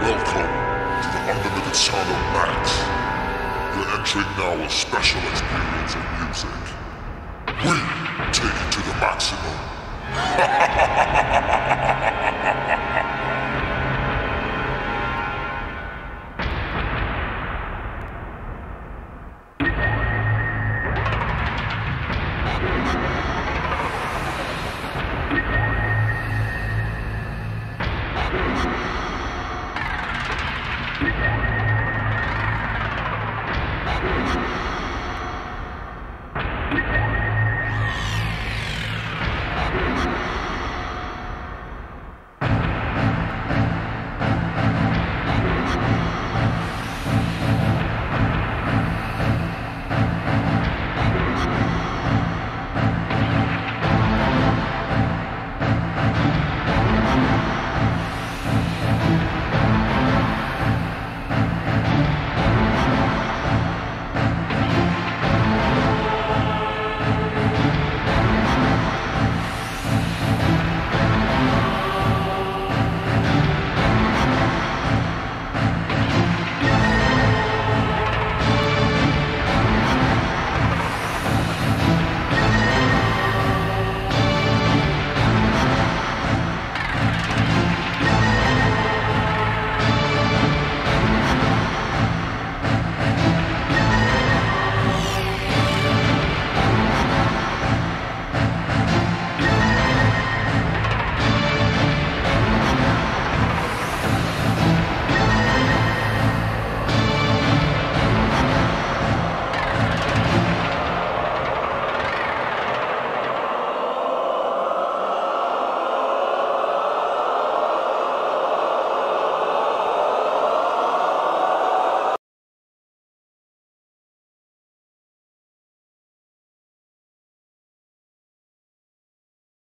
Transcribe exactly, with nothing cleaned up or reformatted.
Welcome to the unlimited sound of Max. You're entering now a special experience of music. We take it to the maximum.